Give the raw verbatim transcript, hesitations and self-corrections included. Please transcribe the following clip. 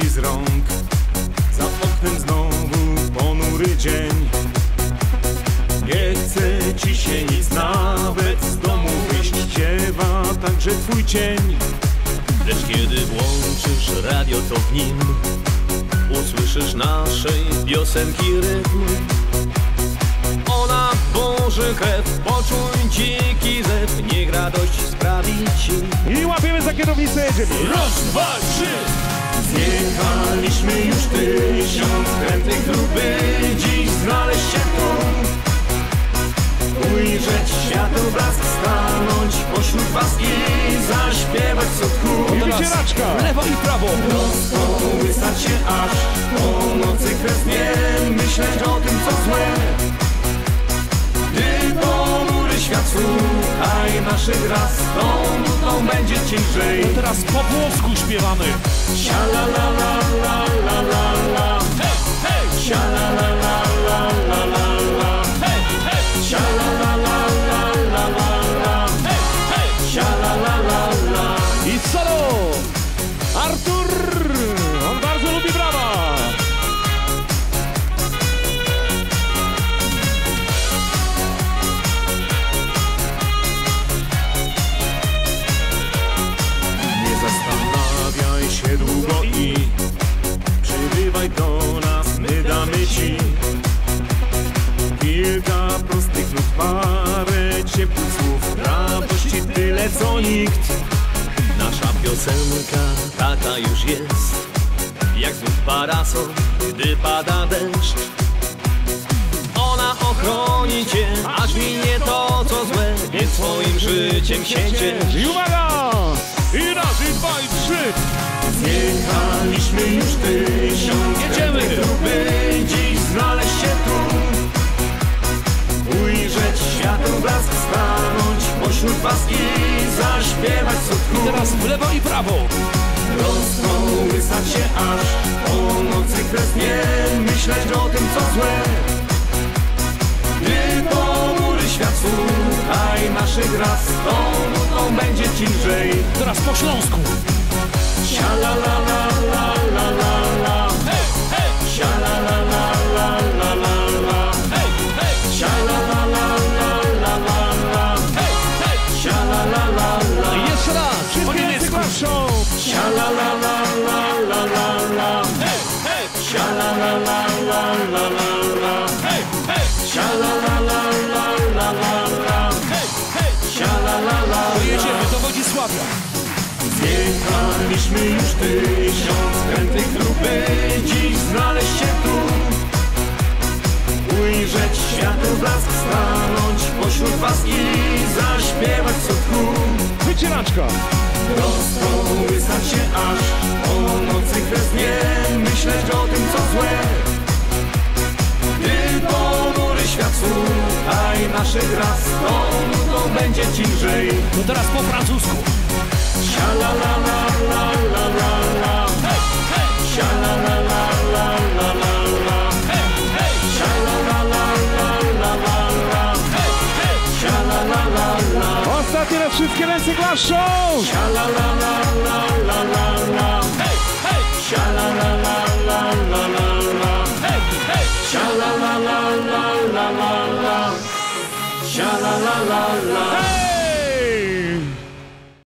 ci z rąk. Za oknem znowu ponury dzień. Nie chce ci się nic, nawet z domu wyjść. Ciewa także twój cień. Lecz kiedy włączysz radio, to w nim usłyszysz naszej piosenki rytm. Ona burzy krew, poczuj dziki zew, niech radość sprawi ci. I łapiemy za kierownicę, jedziemy. Raz, dwa, trzy! Zjechaliśmy już tysiąc krętych dróg, by dziś znaleźć się tu. Ujrzeć światoblask, stanąć pośród was i zaśpiewać co tchu. I wycieraczka! Lewo i prawo! Rozkołysać się aż po nocy kres, nie myśleć o tym co złe. Gdy ponury świat słuchaj naszych raz, tą nutą będzie ciężej. To teraz po włosku śpiewamy. Sia la la la la la la la. Hej, hej! Sia la la la la la la la. Hej, hej! Sia la la la la la la la. Hej, hej! Sia la la la la. I solo! Artur! On bardzo lubi brawa! Zastanawiaj się długo i przybywaj do nas, my damy ci kilka prostych lub parę ciepłych słów, radości tyle co nikt. Nasza piosenka taka już jest, jak znów parasol, gdy pada deszcz. Ona ochroni cię, aż minie to co złe, więc swoim życiem się ciesz. I uwaga! I raz, i dwa, i trzy! Zjechaliśmy już tysiąc krętych dróg, by dziś znaleźć się tu. Ujrzeć światoblask, stanąć pośród was i zaśpiewać co tchu. I teraz w lewo i prawo! Rozkołysać się aż po nocy kres, nie myśleć o tym co złe. Gdy ponury świat słuchaj naszych raz, tą nutą będzie ci lżej. Teraz po śląsku. Sia la la la la la la la. Hej, hej! Sia la la la la la la la. Hej, hej! Sia la la la la la la la. Hej, hej! Sia la la la la. I jeszcze raz! Wszystkie języki klaszczą! Sia la la la la la la la. Hej, hej! Sia la la la la la la la. Hej, hej! Sia la la la la la la la. Hej, hej! Sia la la la la. Pojedziemy do Wodzisławia. Zjechaliśmy już tysiąc krętych dróg, by dziś znaleźć się tu. Ujrzeć światoblask, stanąć pośród was i zaśpiewać co tchu. Wycieraczka! Rozkołysać się aż po nocy kres, nie myśleć o tym co złe. Gdy ponury świat słuchaj naszych raz, tą nutą będzie ci lżej. No teraz po francusku. Sia la la la la la la la. Hej, hej! Sia la la la la la la la. Hej, hej! Sia la la la la la la la. Hej, hej! Sia la la la la. Ostatnie raz wszystkie ręce klaszczą! Sia la la la la la la la. Hej, hej! Sia la la la la la la la. Hej, hej! Sia la la la la la la la. Sia la la la la.